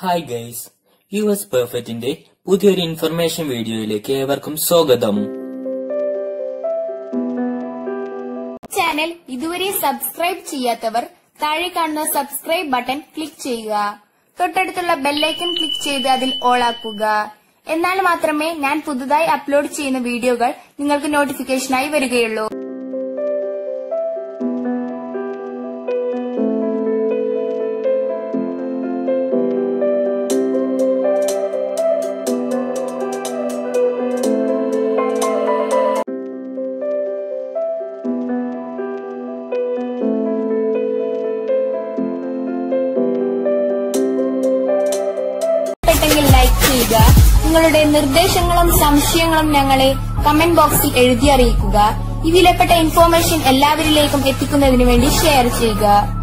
Hi guys, US പെർഫെക്റ്റിന്റെ പുതിയൊരു information വീഡിയോയിലേക്ക് ഏവർക്കും സ്വാഗതം. ചാനൽ ഇതുവരെ സബ്സ്ക്രൈബ് ചെയ്യാത്തവർ താഴെ കാണുന്ന സബ്സ്ക്രൈബ് ബട്ടൺ ക്ലിക്ക് ചെയ്യുക. തൊട്ടടുത്തുള്ള ബെല്ലൈക്കൺ ക്ലിക്ക് ചെയ്ത് അതിൽ ഓൾ ആക്കുക. എന്നാൽ മാത്രമേ ഞാൻ പുതുതായി അപ്ലോഡ് ചെയ്യുന്ന വീഡിയോകൾ നിങ്ങൾക്ക് നോട്ടിഫിക്കേഷനായി വരികയുള്ളൂ. ലൈക്ക് ചെയ്യുക. നിങ്ങളുടെ നിർദ്ദേശങ്ങളും സംശയങ്ങളും ഞങ്ങളെ കമന്റ് ബോക്സിൽ എഴുതി അറിയിക്കുക. ഇതിലെപ്പെട്ട ഇൻഫോർമേഷൻ എല്ലാവരിലേക്കും എത്തിക്കുന്നതിനു വേണ്ടി ഷെയർ ചെയ്യുക.